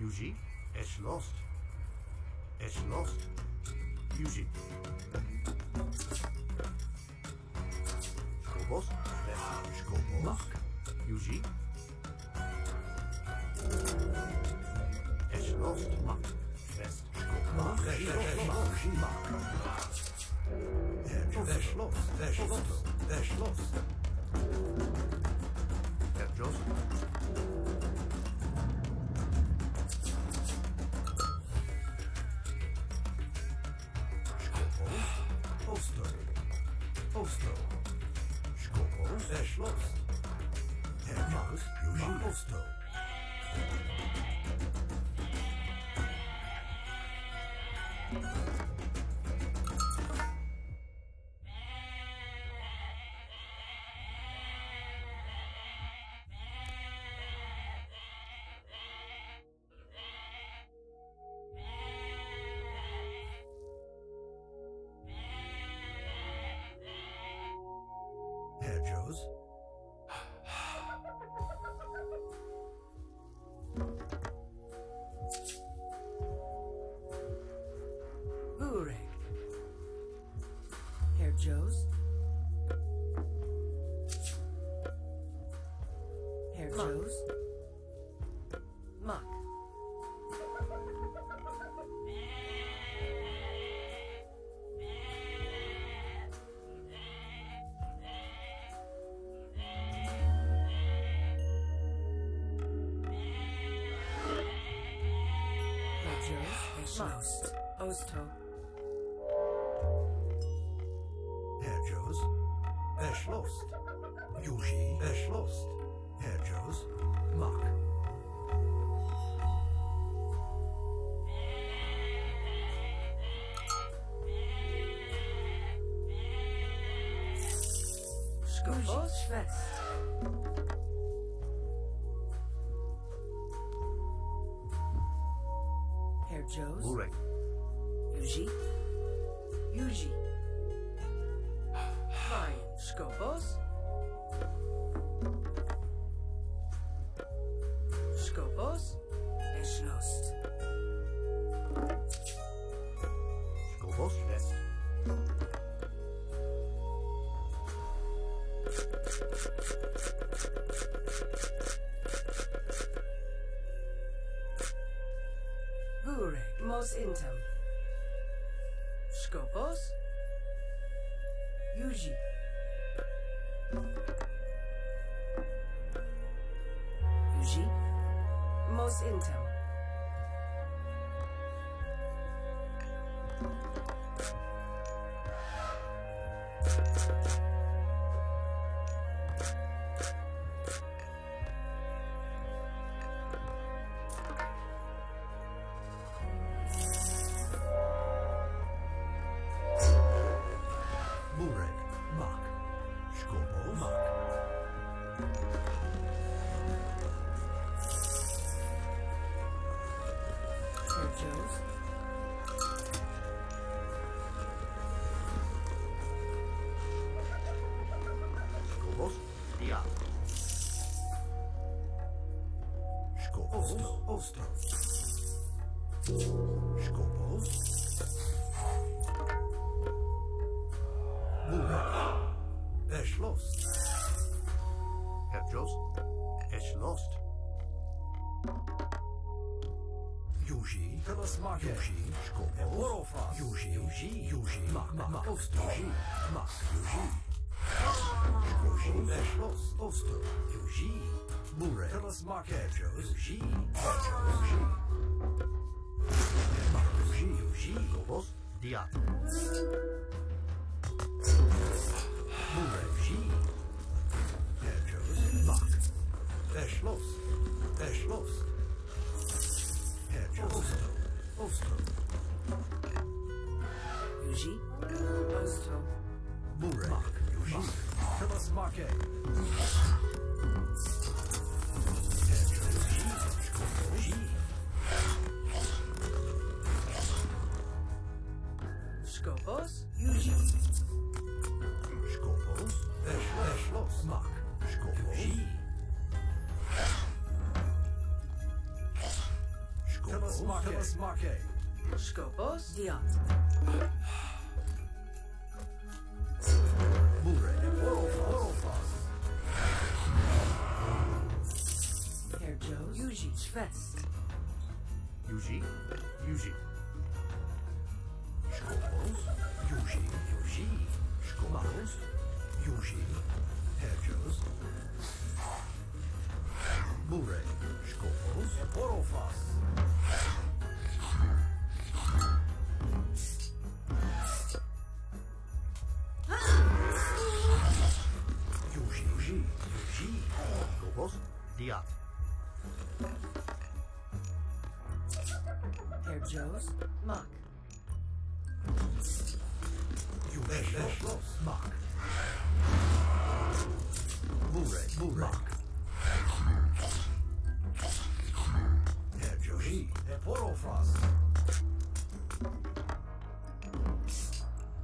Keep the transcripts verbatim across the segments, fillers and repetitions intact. Yuji is lost. Is lost. Yuji. Skobos. Skobos. Yuji. Is lost. Fest. Skobos. Is lost. Is lost. Is lost. Just Oster Oster Schokos Schloss Der Maus Juju Oster Joe's Urek Herr Joe's Herr Joe's Muck Most Osto Herr Joe's Es lost Yuji Es lost Herr Joe's Mark Skobos Fest Joe's Urek Yuji Yuji Fine Skobos Skobos Es lost Skobos Fest Mos Intam Skobos Yuji Yuji Mos Intam Oster Skobos Burak Es lost Herr Joe's Es lost Yuji Yuji Skobos Yuji Yuji Yuji Mak Mak Oster Yuji Mak Yuji Yuji Es lost Oster Yuji Murray, tell us Mark Joe's Yuji, Yuji, Skobos, Diat Murray, Joe's Mark, Es lost, Es lost, Oster, Oster, Yuji, Oster, Murray, Yuji, tell us Mark Skobos, Yuji Skobos, Es lost, Mark Skobos Marque. Marque. Scopos Diot. Mure. Orofos. Herr Joe. Yuji. Schwest. Yuji. Yuji. Scopos. Yuji. Yuji. Scopos. Yuji. Herr Joe's. Mure. Scopos. Orofos. Diat. Herr Joe's Mock. You Mock. Mure, Mock. Herr Joji, Herr Porofrost.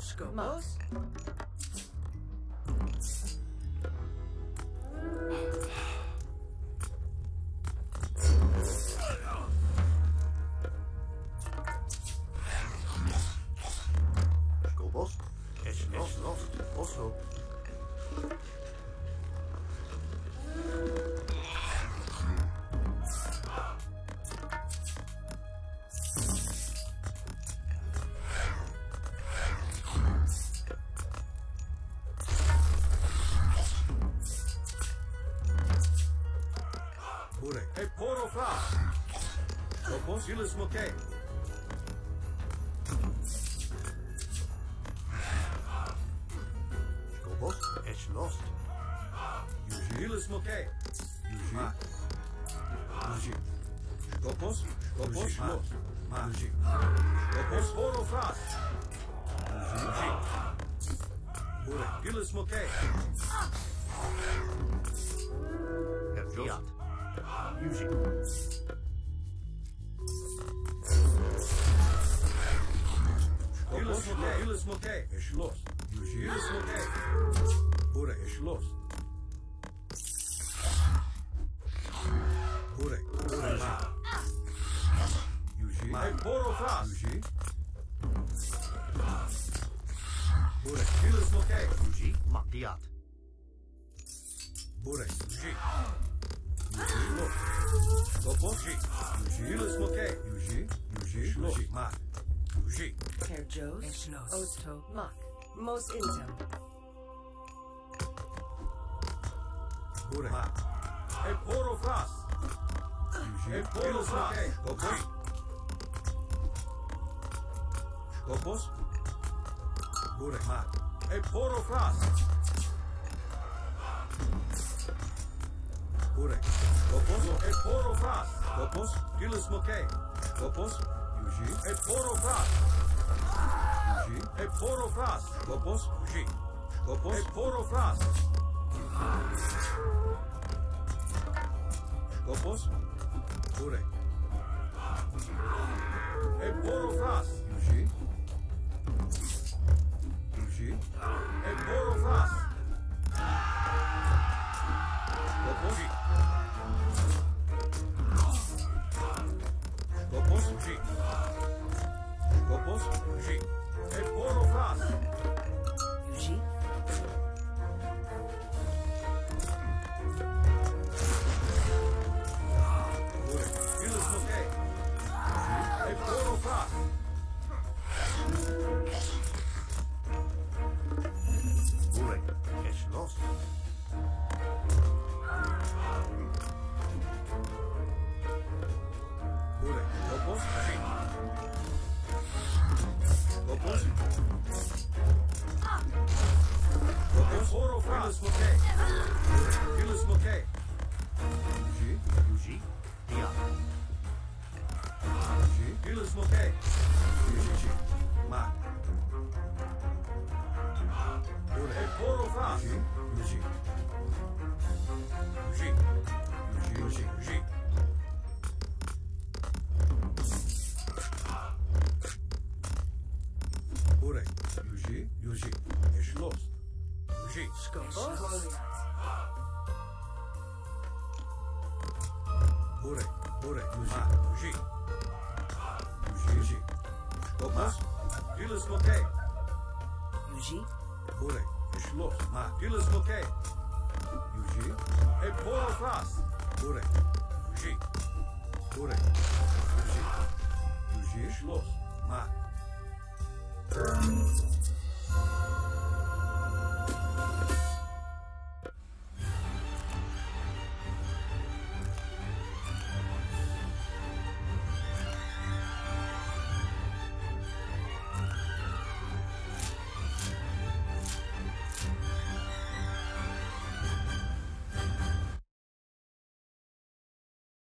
Skopos. Hey, Porofras! Scopos Jules Moquet! Scopos, it's lost. Jules Moquet! Jules. Jules. Scopos, Scopos, lost. Jules. Scopos, Porofras! Jules. Jules Moquet! Jules. Music. Jules Moquet, Jules Moquet, is lost. Jules Moquet, Ure is lost. Ure, Ure, Jules, my Porofras, Ure, Jules Moquet, Jules, Matiat, Ure, Jules. Jules Moquet, Yuji, Yuji, Schloss, Mark, Yuji. Herr Joe's, Osto, Mark, Mos Intel. Bure, Mark. Hey, Porofras! Hey, Porofras! Scopos? Scopos? Bure, Mark. Hey, Porofras! Bure. Scopos, hey, Porofras! Scopos, Jules Moquet. Scopos, Yuji, hey, Porofras! Yuji, hey, Porofras! Scopos, Yuji. Scopos, hey, Porofras! Scopos, Bure. Hey, Porofras! Yuji. Yuji, hey, Porofras! Scopos, Scopos, Yuji, hey, Porofras! Yuji? Ure, Jules Moquet! Hey, Porofras! Ure, it's lost. Ure, Scopos, Yuji. Scopos? Scopos? Porofras! Jules Moquet! Jules Moquet! Yuji? Yuji? Dia! Yuji? Jules Moquet! Yuji! Ma! Hey, Porofras! Yuji! Yuji! Yuji! Yuji! Yuji, Yuji, is lost. Yuji, Scopos. Ure, Ure, Yuji, Yuji. Yuji. Kopmaz. Dilus okey. Yuji. Kore. Düşlos. Ma. Dilus okey. Yuji. E poğaz ras. Kore. Yuji. Kore. Yuji. Yuji. Düşlos. Ma.